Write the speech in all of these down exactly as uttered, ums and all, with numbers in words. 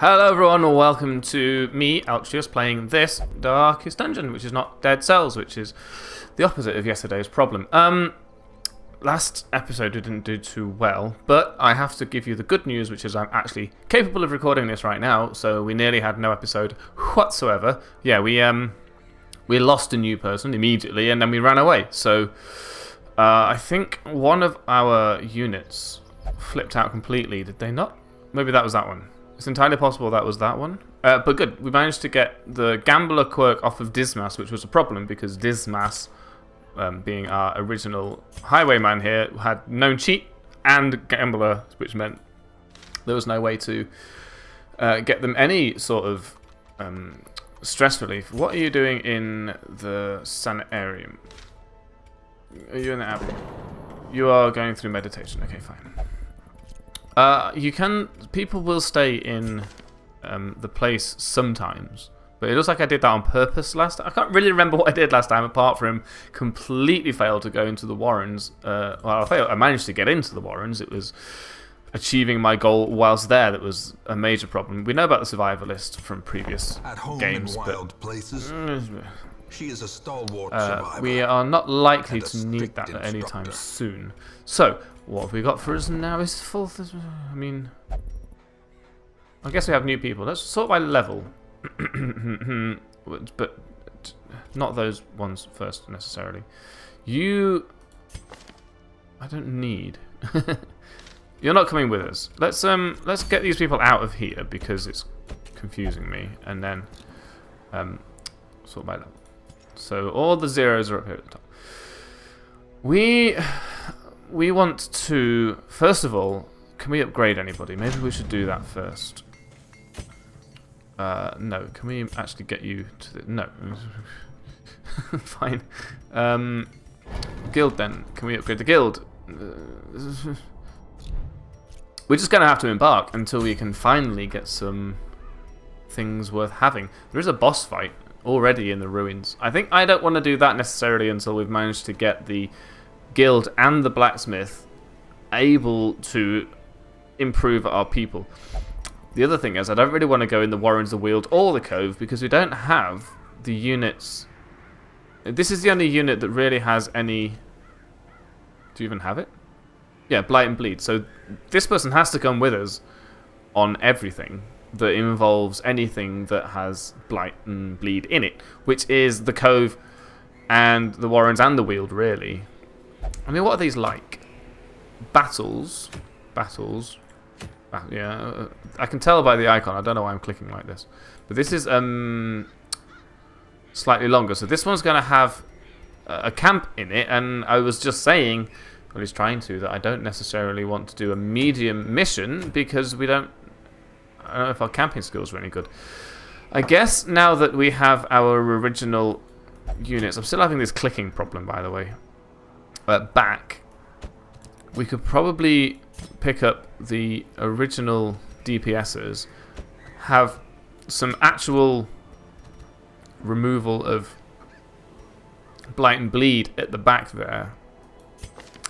Hello everyone, welcome to me, Altrius, playing this Darkest Dungeon, which is not Dead Cells, which is the opposite of yesterday's problem. Um, last episode we didn't do too well, but I have to give you the good news, which is I'm actually capable of recording this right now, so we nearly had no episode whatsoever. Yeah, we, um, we lost a new person immediately, and then we ran away, so uh, I think one of our units flipped out completely, did they not? Maybe that was that one. It's entirely possible that was that one. Uh, but good, we managed to get the Gambler quirk off of Dismas, which was a problem because Dismas, um, being our original highwayman here, had known cheat and Gambler, which meant there was no way to uh, get them any sort of um, stress relief. What are you doing in the sanitarium? Are you in the app? You are going through meditation. Okay, fine. Uh, you can, people will stay in um, the place sometimes, but it looks like I did that on purpose last time. I can't really remember what I did last time, apart from completely failed to go into the Warrens. Uh, well, I failed. I managed to get into the Warrens. It was achieving my goal whilst there that was a major problem. We know about the survivor list from previous At home games, in wild but, places. Uh, She is a stalwart survivor. We are not likely to need that at any time soon. So, what have we got for us now? Is full. I mean, I guess we have new people. Let's sort by level, but not those ones first necessarily. You, I don't need. You're not coming with us. Let's um, let's get these people out of here because it's confusing me, and then um, sort by level. So all the zeros are up here at the top. We we want to, first of all, can we upgrade anybody? Maybe we should do that first. Uh, no, can we actually get you to the, no. Fine. Um, guild then, can we upgrade the guild? Uh, we're just gonna have to embark until we can finally get some things worth having. There is a boss fight already in the ruins. I think I don't want to do that necessarily until we've managed to get the guild and the blacksmith able to improve our people. The other thing is I don't really want to go in the Warrens, the Weald, or the Cove because we don't have the units. This is the only unit that really has any... Do you even have it? Yeah, Blight and Bleed. So this person has to come with us on everything that involves anything that has Blight and Bleed in it, which is the Cove and the Warrens and the Weald, really. I mean, what are these like? Battles. Battles. Ah, yeah, I can tell by the icon. I don't know why I'm clicking like this. But this is um, slightly longer. So this one's going to have a camp in it, and I was just saying, or at least trying to, that I don't necessarily want to do a medium mission because we don't I don't know if our camping skills were any good. I guess now that we have our original units, I'm still having this clicking problem, by the way. Uh, back, we could probably pick up the original D P Ss, have some actual removal of Blight and Bleed at the back there.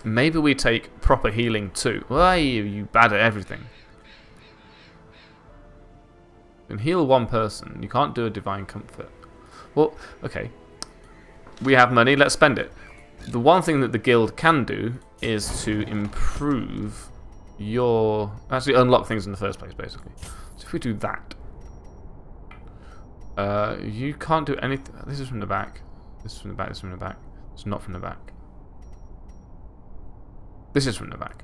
Maybe we take proper healing too. Why are you bad at everything? And heal one person. You can't do a divine comfort. Well, okay. We have money. Let's spend it. The one thing that the guild can do is to improve your... Actually, unlock things in the first place, basically. So if we do that... Uh, you can't do anything... This is from the back. This is from the back. This is from the back. It's not from the back. This is from the back.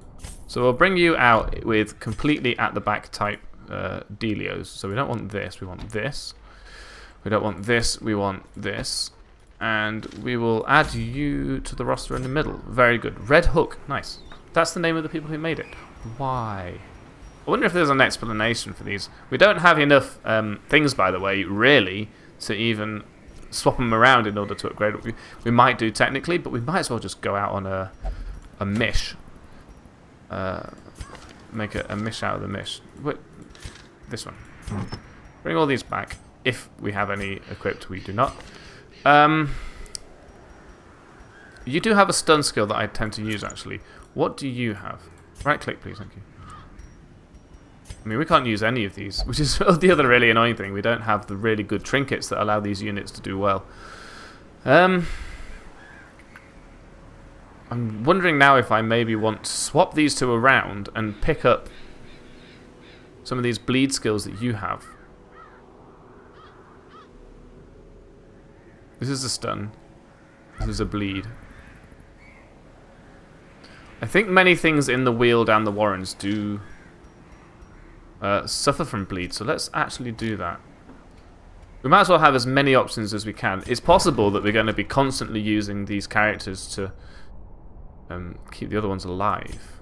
So we'll bring you out with completely at-the-back type... Uh, dealios. So we don't want this, we want this. We don't want this, we want this. And we will add you to the roster in the middle. Very good. Red Hook. Nice. That's the name of the people who made it. Why? I wonder if there's an explanation for these. We don't have enough um, things, by the way, really, to even swap them around in order to upgrade. We, we might do technically, but we might as well just go out on a, a mish. Uh, make a, a mish out of the mish. Wait. This one. Bring all these back. If we have any equipped, we do not. Um, you do have a stun skill that I tend to use, actually. What do you have? Right click, please. Thank you. I mean, we can't use any of these, which is the other really annoying thing. We don't have the really good trinkets that allow these units to do well. Um, I'm wondering now if I maybe want to swap these two around and pick up some of these bleed skills that you have. This is a stun. This is a bleed. I think many things in the Weald and the Warrens do uh, suffer from bleed, so let's actually do that. We might as well have as many options as we can. It's possible that we're going to be constantly using these characters to um, keep the other ones alive.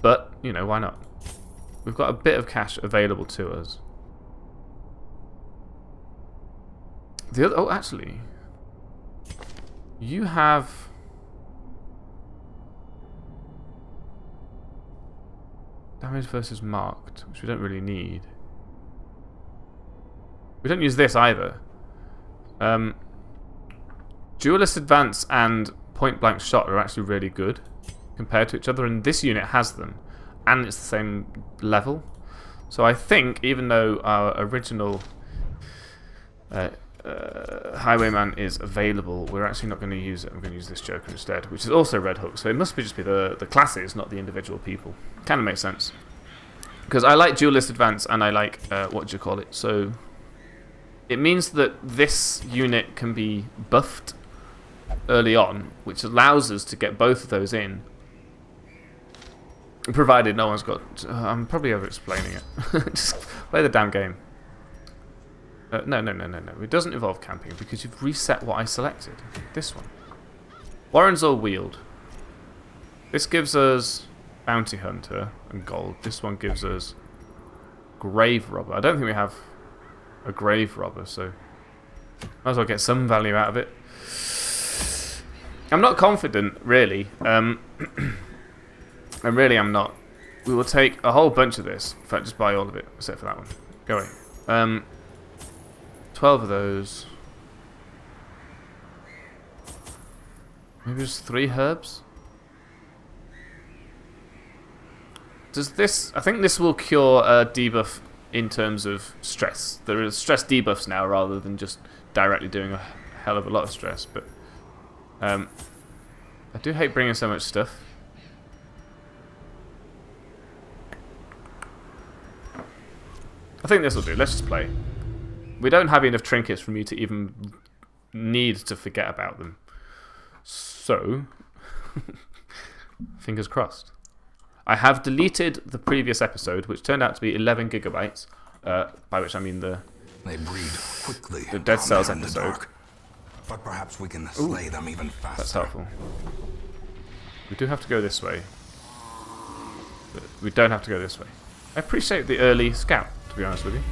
But, you know, why not? We've got a bit of cash available to us. The other, oh, actually, you have... damage versus marked, which we don't really need. We don't use this either. Um, Duelist Advance and Point Blank Shot are actually really good compared to each other, and this unit has them. And it's the same level. So I think, even though our original uh, uh, Highwayman is available, we're actually not going to use it. I'm going to use this Joker instead, which is also Red Hook. So it must be just be the, the classes, not the individual people. Kind of makes sense. Because I like Duelist Advance and I like, uh, what do you call it? So it means that this unit can be buffed early on, which allows us to get both of those in. Provided no one's got... Uh, I'm probably over-explaining it. Just play the damn game. Uh, no, no, no, no, no. It doesn't involve camping because you've reset what I selected. This one. Warrens or Weald. This gives us bounty hunter and gold. This one gives us grave robber. I don't think we have a grave robber, so... might as well get some value out of it. I'm not confident, really. Um... And really, I'm not. We will take a whole bunch of this. In fact, just buy all of it, except for that one. Go away. Um, twelve of those. Maybe just three herbs? Does this... I think this will cure a debuff in terms of stress. There are stress debuffs now, rather than just directly doing a hell of a lot of stress. But um, I do hate bringing so much stuff. I think this will do. Let's just play. We don't have enough trinkets for me to even need to forget about them. So, fingers crossed. I have deleted the previous episode, which turned out to be eleven gigabytes. Uh, by which I mean the they breed quickly. The Dead Cells episode. The dark, but perhaps we can slay Ooh, them even faster. That's helpful. We do have to go this way. But we don't have to go this way. I appreciate the early scout. To be honest with you,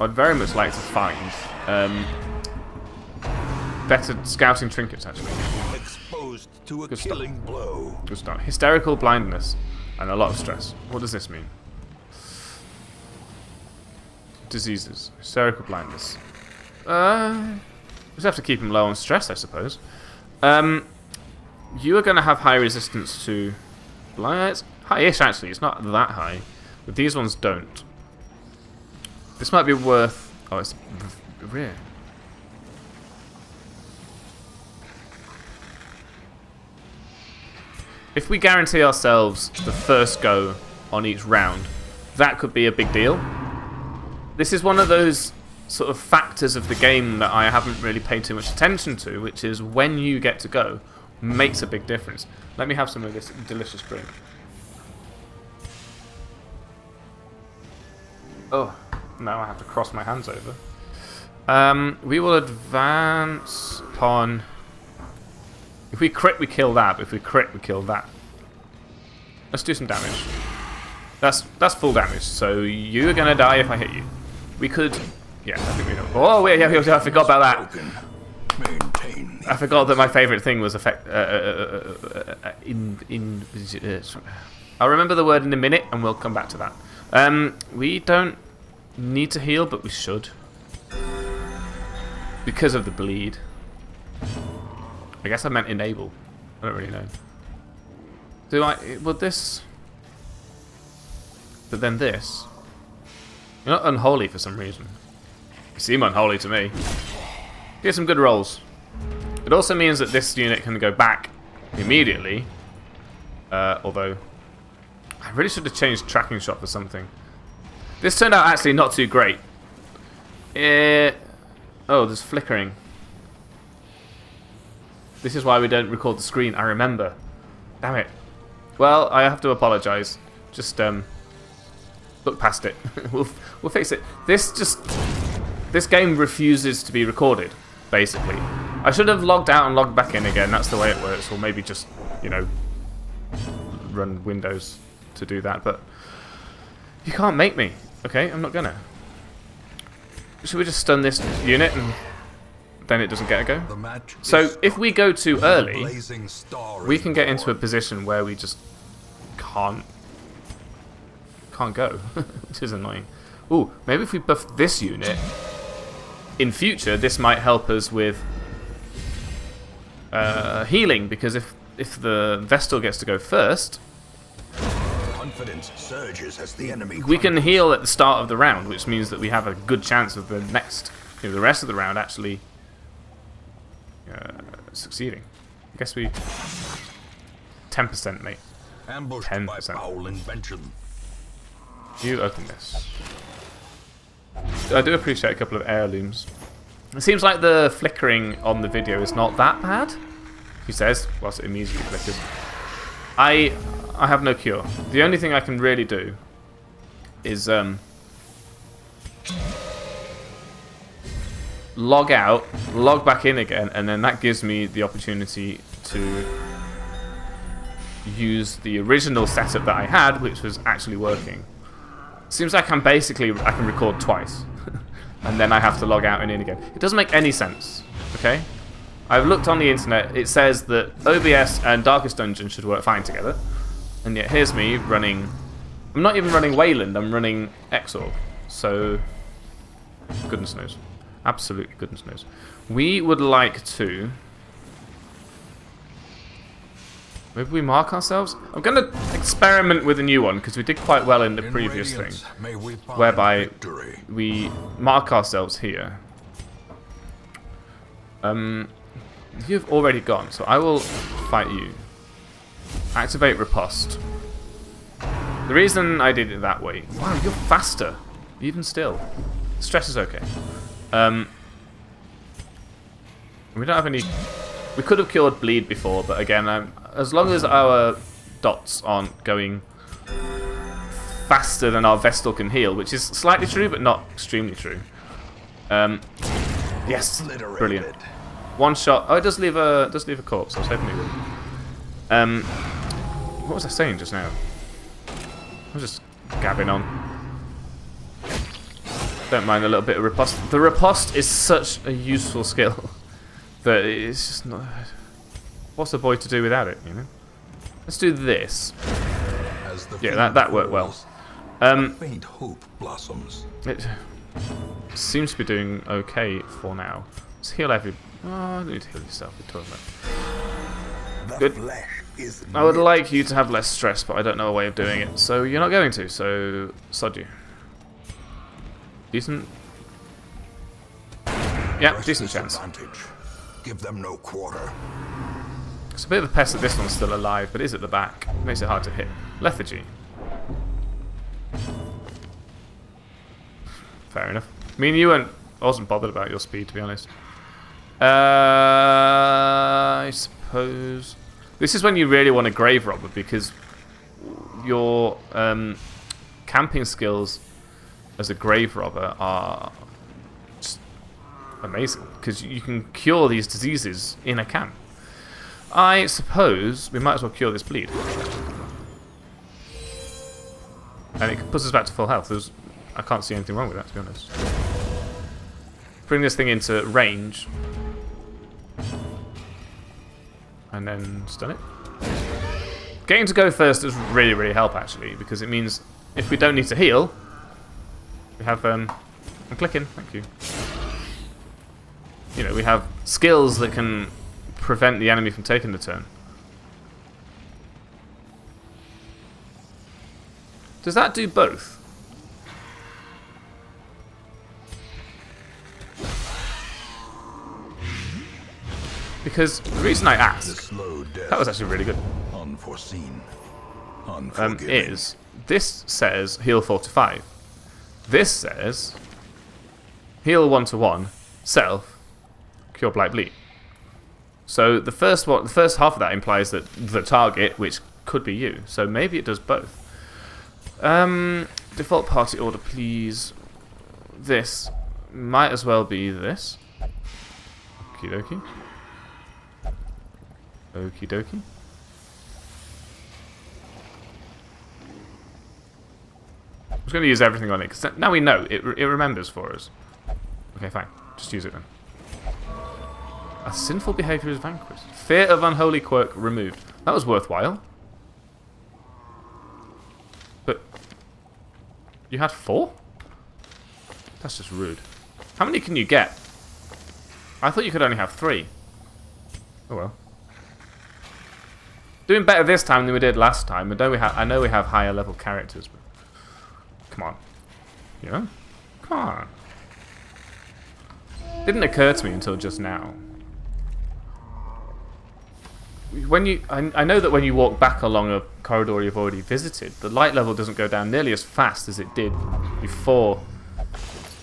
I'd very much like to find um, better scouting trinkets. Actually, exposed to a killing blow. Good start. Hysterical blindness and a lot of stress. What does this mean? Diseases. Hysterical blindness. Uh, just have to keep him low on stress, I suppose. Um, you are going to have high resistance to blight. High-ish, actually. It's not that high, but these ones don't. This might be worth... oh, it's rare. If we guarantee ourselves the first go on each round, that could be a big deal. This is one of those sort of factors of the game that I haven't really paid too much attention to, which is when you get to go makes a big difference. Let me have some of this delicious drink. Oh. Now I have to cross my hands over. Um, we will advance upon... if we crit, we kill that. If we crit, we kill that. Let's do some damage. That's that's full damage. So you're going to die if I hit you. We could... yeah, I think we know. Oh, wait, yeah, I forgot about that. I forgot that my favourite thing was effect... Uh, uh, uh, uh, in... in uh, I'll remember the word in a minute, and we'll come back to that. Um, we don't... need to heal, but we should. Because of the bleed. I guess I meant enable. I don't really know. Do I... will this... But then this. You're not unholy for some reason. You seem unholy to me. Here's some good rolls. It also means that this unit can go back immediately. Uh, although, I really should have changed tracking shot for something. This turned out actually not too great. It... Oh, there's flickering. This is why we don't record the screen, I remember. Damn it. Well, I have to apologise. Just, um... look past it. we'll, we'll fix it. This just... This game refuses to be recorded, basically. I should have logged out and logged back in again. That's the way it works. Or maybe just, you know, run Windows to do that. But you can't make me. Okay, I'm not gonna. Should we just stun this unit and then it doesn't get a go? So if we go too early, we can get into a position where we just can't can't go, which is annoying. Ooh, maybe if we buff this unit in future, this might help us with uh, healing, because if if the Vestal gets to go first, confidence surges as the enemy we can heal at the start of the round, which means that we have a good chance of the next, you know, the rest of the round actually uh, succeeding. I guess we ten percent, mate. Ambushed by foul invention. You open this. I do appreciate a couple of heirlooms. It seems like the flickering on the video is not that bad, he says, whilst it immediately flickers. I I have no cure. The only thing I can really do is um log out, log back in again, and then that gives me the opportunity to use the original setup that I had, which was actually working. Seems like I'm basically I can record twice, and then I have to log out and in again. It doesn't make any sense. Okay, I've looked on the internet. It says that O B S and Darkest Dungeon should work fine together, and yet here's me running. I'm not even running Wayland. I'm running Exor. So goodness knows, absolutely goodness knows. We would like to. Maybe we mark ourselves? I'm going to experiment with a new one, because we did quite well in the previous thing, whereby we mark ourselves here. Um, you've already gone, so I will fight you. Activate riposte. The reason I did it that way... Wow, you're faster, even still. Stress is okay. Um, we don't have any... We could have cured bleed before, but again, um, as long as our dots aren't going faster than our Vestal can heal, which is slightly true, but not extremely true. Um, yes, brilliant. One shot. Oh, it does leave a does leave a corpse. I was hoping it would. Um, what was I saying just now? I was just gabbing on. Don't mind a little bit of riposte. The riposte is such a useful skill. But it's just not... What's a boy to do without it, you know? Let's do this. Yeah, that, that worked well. Um, it seems to be doing okay for now. Let's heal every... Oh, I don't need to heal yourself. Good. I would like you to have less stress, but I don't know a way of doing it. So you're not going to, so sod you. Decent. Yeah, decent chance. Give them no quarter. It's a bit of a pest that this one's still alive, but it is at the back. Makes it hard to hit. Lethargy. Fair enough. I mean, you weren't... I wasn't bothered about your speed, to be honest. Uh, I suppose... This is when you really want a grave robber, because your um, camping skills as a grave robber are... amazing, because you can cure these diseases in a camp. I suppose we might as well cure this bleed. And it puts us back to full health. There's, I can't see anything wrong with that, to be honest. Bring this thing into range. And then stun it. Getting to go first does really, really help, actually, because it means if we don't need to heal, we have... Um, I'm clicking, thank you. You know, we have skills that can prevent the enemy from taking the turn. Does that do both? Because the reason I ask, that was actually really good, unforeseen, um, is this says heal four to five. This says heal one to one, self, cure blight bleed. So the first one, the first half of that implies that the target, which could be you. So maybe it does both. Um, default party order, please. This might as well be this. Okie dokie. Okie dokie. I'm just going to use everything on it, because now we know. It, it remembers for us. Okay, fine. Just use it then. A sinful behaviour is vanquished. Fear of unholy quirk removed. That was worthwhile. But... you had four? That's just rude. How many can you get? I thought you could only have three. Oh well. Doing better this time than we did last time. I know we have, I know we have higher level characters. But come on. Yeah? Come on. Didn't occur to me until just now. When you, I, I know that when you walk back along a corridor you've already visited, the light level doesn't go down nearly as fast as it did before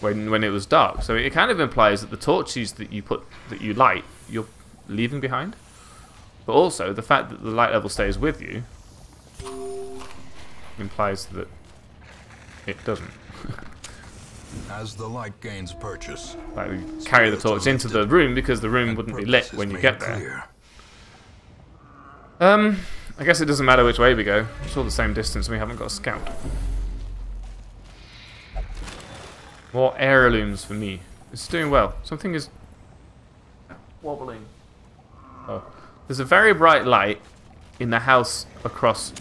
when when it was dark. So it kind of implies that the torches that you put, that you light, you're leaving behind. But also, the fact that the light level stays with you implies that it doesn't. As the light gains purchase, like we carry the torch into the room because the room wouldn't be lit when you get there. Um, I guess it doesn't matter which way we go. It's all the same distance and we haven't got a scout. More heirlooms for me. It's doing well. Something is... wobbling. Oh. There's a very bright light in the house across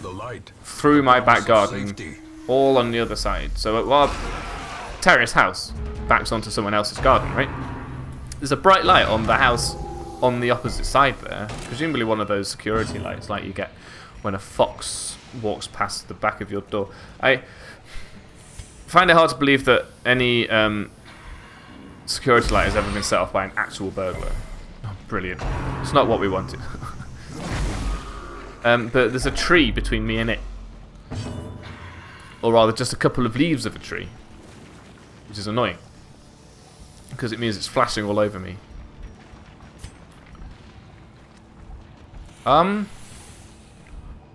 the light through my back garden, all on the other side. So our terrace house backs onto someone else's garden, right? There's a bright light on the house on the opposite side there, presumably one of those security lights like you get when a fox walks past the back of your door. I find it hard to believe that any um, security light has ever been set off by an actual burglar. Brilliant. It's not what we wanted. um, but there's a tree between me and it. Or rather, just a couple of leaves of a tree. Which is annoying. Because it means it's flashing all over me. Um...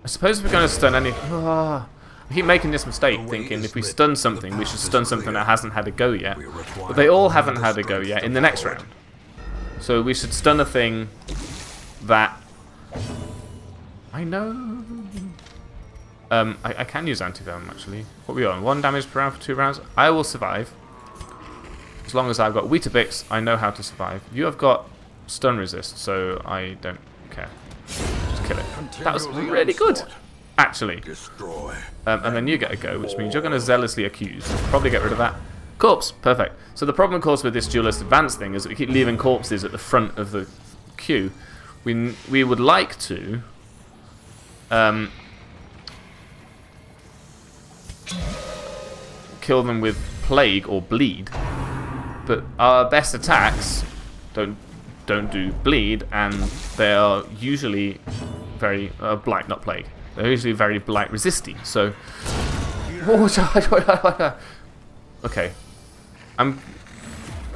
I suppose if we're going to stun any... Ah, I keep making this mistake, thinking if we stun something, we should stun something that hasn't had a go yet. But they all haven't had a go yet in the next round. So we should stun a thing that I know. Um, I, I can use anti-venom actually. What are we on? One damage per round for two rounds. I will survive as long as I've got Weetabix. I know how to survive. You have got stun resist, so I don't care. Just kill it. That was really good, actually. Um, and then you get a go, which means you're going to zealously accuse. Probably get rid of that. Corpse, perfect. So the problem, of course, with this duelist advance thing is that we keep leaving corpses at the front of the queue. We we would like to um, kill them with plague or bleed, but our best attacks don't don't do bleed, and they are usually very uh, blight, not plague. They're usually very blight resisting. So. Okay. I'm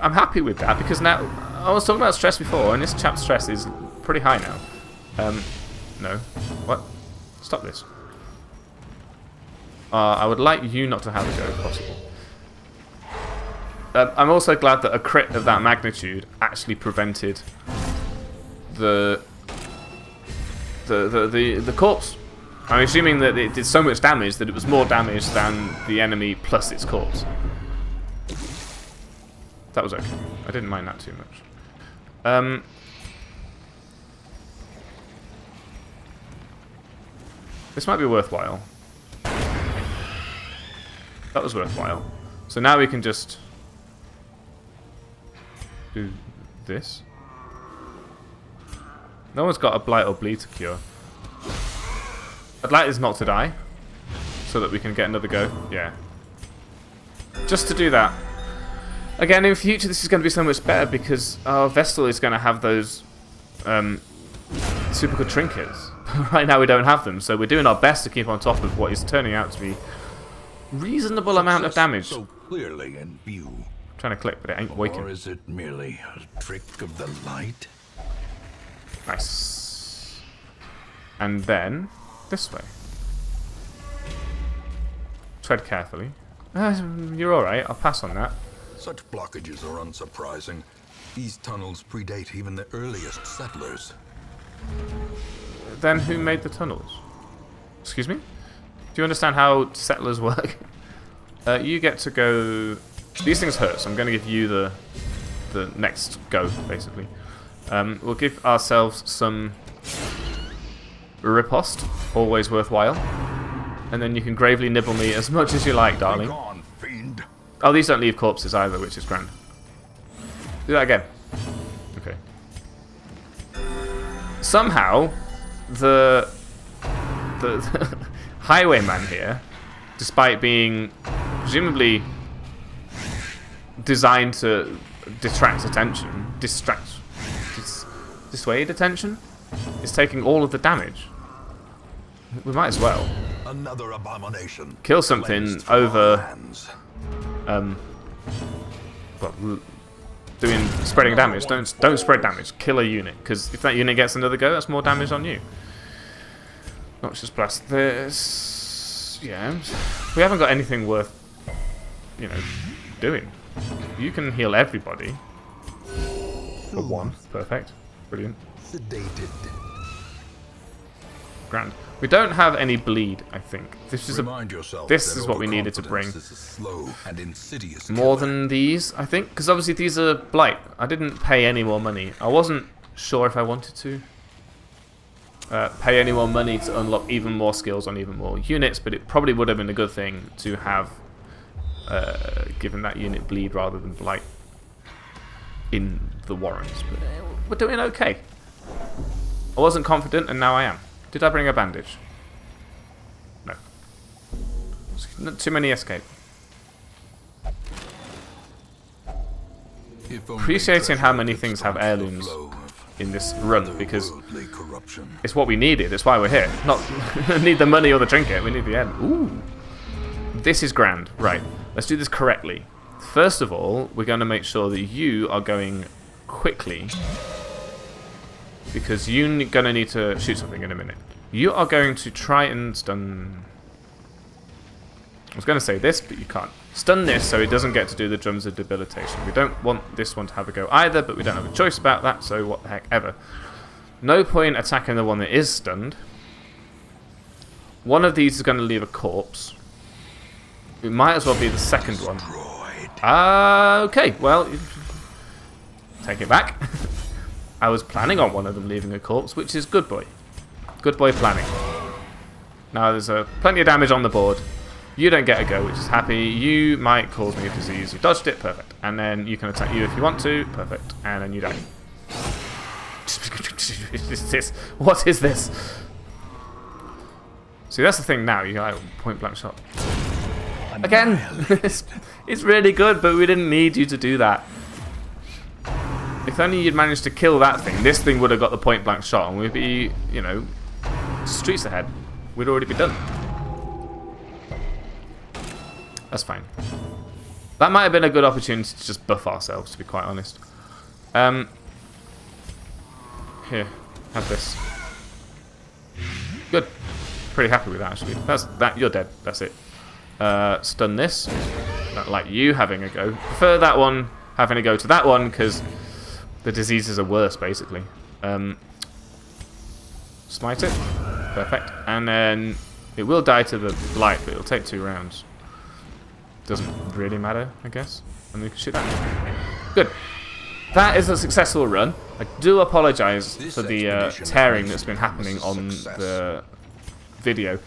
I'm happy with that because now I was talking about stress before, and this chap's stress is pretty high now. Um, no, what? Stop this. Uh, I would like you not to have a go, if possible. Um, I'm also glad that a crit of that magnitude actually prevented the the the the, the corpse. I'm assuming that it did so much damage that it was more damage than the enemy plus its corpse. That was okay. I didn't mind that too much. Um, this might be worthwhile. That was worthwhile. So now we can just do this. No one's got a blight or bleed to cure. I'd like this not to die. So so that we can get another go. Yeah. Just to do that. Again, in future this is going to be so much better because our Vestal is going to have those um, super good trinkets. Right now we don't have them, so we're doing our best to keep on top of what is turning out to be reasonable Success amount of damage. So clearly in view. I'm trying to click, but it ain't working. Or is it merely a trick of the light? Nice. And then this way. Tread carefully. Uh, you're all right. I'll pass on that. Such blockages are unsurprising. These tunnels predate even the earliest settlers. Then who made the tunnels? Excuse me? Do you understand how settlers work? Uh, you get to go... These things hurt, so I'm going to give you the the next go, basically. Um, we'll give ourselves some riposte, always worthwhile. And then you can gravely nibble me as much as you like, darling. Oh, these don't leave corpses either, which is grand. Do that again. Okay. Somehow, the... The... the highwayman here, despite being presumably designed to detract attention, distract, dis, dissuade attention, is taking all of the damage. We might as well another abomination. Kill something over, um, well, doing spreading damage. Don't don't spread damage. Kill a unit, because if that unit gets another go, that's more damage on you. Let's just blast this. Yeah, we haven't got anything worth, you know, doing. You can heal everybody. For one, perfect, brilliant. Sedated. Grand. We don't have any bleed. I think this is a. This is what we needed to bring. More than these, I think, because obviously these are blight. I didn't pay any more money. I wasn't sure if I wanted to. Uh, pay any more money to unlock even more skills on even more units, but it probably would have been a good thing to have uh, given that unit bleed rather than blight in the Warrens. But uh, we're doing okay. I wasn't confident, and now I am. Did I bring a bandage? No. Not too many escape. Appreciating how many things have heirlooms in this run, because it's what we needed, it's why we're here. Not need the money or the trinket, we need the end. Ooh. This is grand. Right, let's do this correctly. First of all, we're going to make sure that you are going quickly, because you're going to need to shoot something in a minute. You are going to try and stun... I was going to say this, but you can't. Stun this so it doesn't get to do the drums of debilitation. We don't want this one to have a go either, but we don't have a choice about that, so what the heck ever. No point attacking the one that is stunned. One of these is going to leave a corpse. It might as well be the second one. Uh, okay, well, take it back. I was planning on one of them leaving a corpse, which is good boy. Good boy planning. Now there's uh, plenty of damage on the board. You don't get a go, which is happy. You might cause me a disease. You dodged it, perfect. And then you can attack you if you want to, perfect. And then you die. What is this? See, that's the thing now. You got a point blank shot. Again! It's, it's really good, but we didn't need you to do that. If only you'd managed to kill that thing, this thing would have got the point blank shot and we'd be, you know, streets ahead. We'd already be done. That's fine. That might have been a good opportunity to just buff ourselves, to be quite honest. Um, here, have this. Good. Pretty happy with that, actually. That's that. You're dead. That's it. Uh, stun this. Not like you having a go. Prefer that one having a go to that one because the diseases are worse, basically. Um, smite it. Perfect. And then it will die to the blight, but it'll take two rounds. Doesn't really matter, I guess. And we can shoot that. Good. That is a successful run. I do apologise for the uh, tearing that's been happening on the video.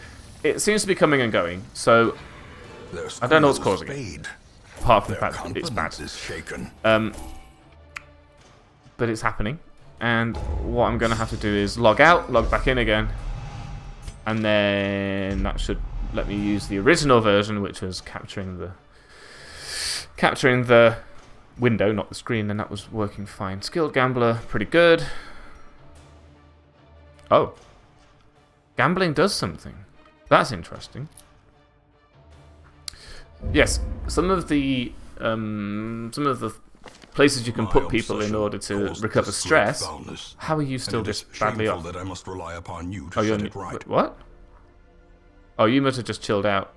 It seems to be coming and going, so I don't know what's causing it. Apart from the fact that it's bad. Um, but it's happening. And what I'm going to have to do is log out, log back in again. And then that should let me use the original version, which was capturing the capturing the window, not the screen, and that was working fine. Skilled gambler, pretty good. Oh, gambling does something. That's interesting. Yes, some of the um, some of the places you can My put people in order to recover stress. Foulness. How are you still just badly off? That I must rely upon you to oh, you're it right. What? Oh, you must have just chilled out.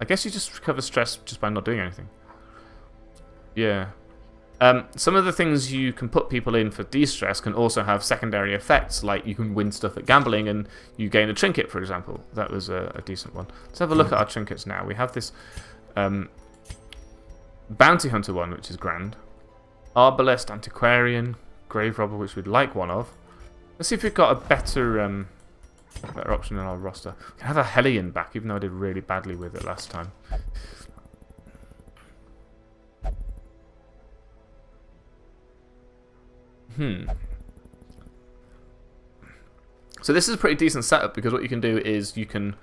I guess you just recover stress just by not doing anything. Yeah. Um, some of the things you can put people in for de-stress can also have secondary effects, like you can win stuff at gambling and you gain a trinket, for example. That was a, a decent one. Let's have a look at our trinkets now. We have this um, bounty hunter one, which is grand. Arbalest, antiquarian, grave robber, which we'd like one of. Let's see if we've got a better, um, a better option in our roster. We can have a hellion back, even though I did really badly with it last time. Hmm. So this is a pretty decent setup, because what you can do is you can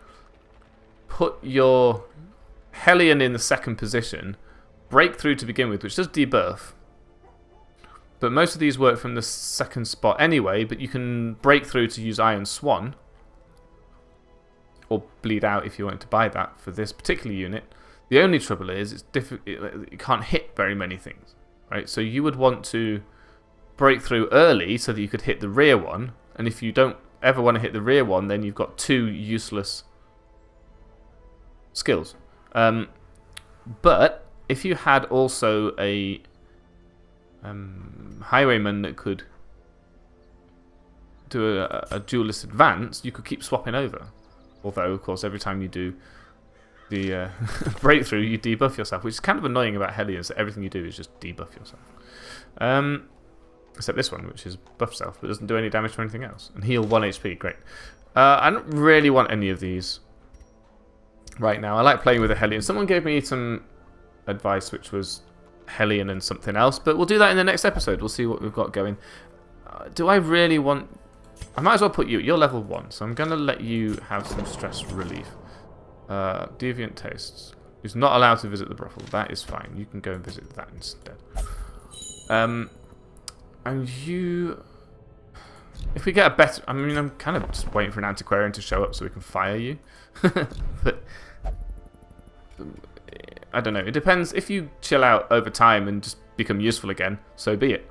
put your hellion in the second position, break through to begin with, which does debuff. But most of these work from the second spot anyway, but you can break through to use Iron Swan, or bleed out if you want to buy that for this particular unit. The only trouble is it's difficult, you can't hit very many things, right? So you would want to break through early so that you could hit the rear one, and if you don't ever want to hit the rear one, then you've got two useless skills. Um, but if you had also a um, highwayman that could do a, a duelist advance, you could keep swapping over. Although, of course, every time you do the uh, breakthrough, you debuff yourself, which is kind of annoying about Hellions, that everything you do is just debuff yourself. Um, Except this one, which is buff self, but doesn't do any damage to anything else. And heal one H P, great. Uh, I don't really want any of these right now. I like playing with a Hellion. Someone gave me some advice, which was Hellion and something else, but we'll do that in the next episode. We'll see what we've got going. Uh, do I really want... I might as well put you... You're level one, so I'm going to let you have some stress relief. Uh, deviant tastes. Who's not allowed to visit the brothel. That is fine. You can go and visit that instead. Um... And you... If we get a better... I mean, I'm kind of just waiting for an antiquarian to show up so we can fire you. But... I don't know. It depends. If you chill out over time and just become useful again, so be it.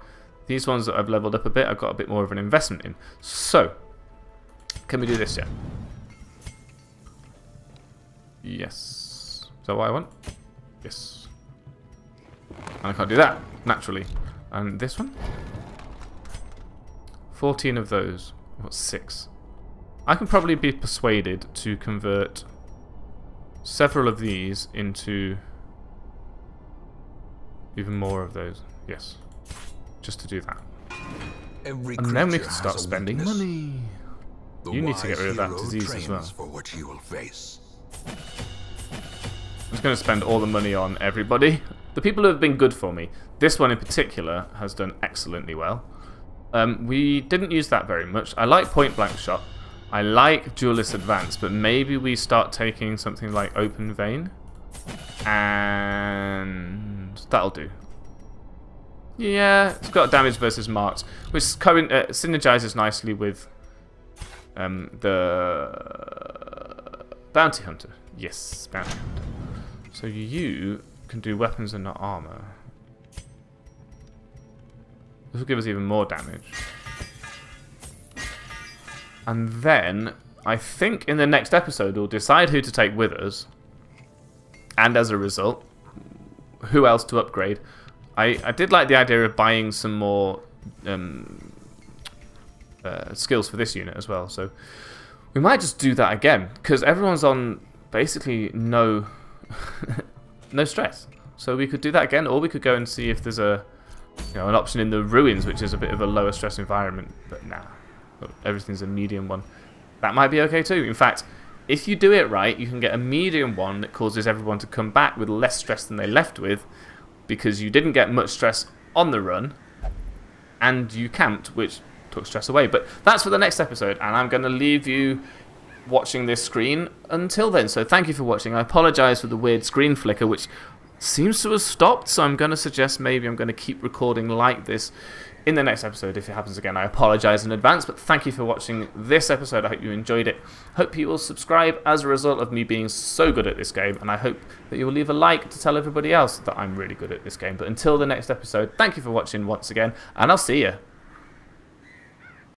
These ones that I've leveled up a bit, I've got a bit more of an investment in. So, can we do this yet? Yes. Is that what I want? Yes. And I can't do that, naturally. And this one? fourteen of those. What's six? I can probably be persuaded to convert several of these into even more of those. Yes. Just to do that. Every and then we can start spending money. The you need to get rid of that disease as well. For what you will face. I'm just going to spend all the money on everybody. The people who have been good for me. This one in particular has done excellently well. Um, we didn't use that very much. I like point blank shot. I like duelist advance, but maybe we start taking something like open vein. And that'll do. Yeah, it's got damage versus marks, which current, uh, synergizes nicely with um, the bounty hunter. Yes, bounty hunter. So you can do weapons and not armor. This will give us even more damage. And then, I think in the next episode, we'll decide who to take with us. And as a result, who else to upgrade. I, I did like the idea of buying some more um, uh, skills for this unit as well. So, we might just do that again. Because everyone's on basically no... no stress. So we could do that again, or we could go and see if there's a, you know, an option in the ruins, which is a bit of a lower stress environment. But nah, everything's a medium one. That might be okay too. In fact, if you do it right, you can get a medium one that causes everyone to come back with less stress than they left with, because you didn't get much stress on the run, and you camped, which took stress away. But that's for the next episode, and I'm going to leave you watching this screen until then. So thank you for watching. I apologize for the weird screen flicker, which seems to have stopped. So I'm going to suggest maybe I'm going to keep recording like this in the next episode. If it happens again, I apologize in advance. But thank you for watching this episode. I hope you enjoyed it. Hope you will subscribe as a result of me being so good at this game. And I hope that you will leave a like to tell everybody else that I'm really good at this game. But until the next episode, thank you for watching once again. And I'll see you.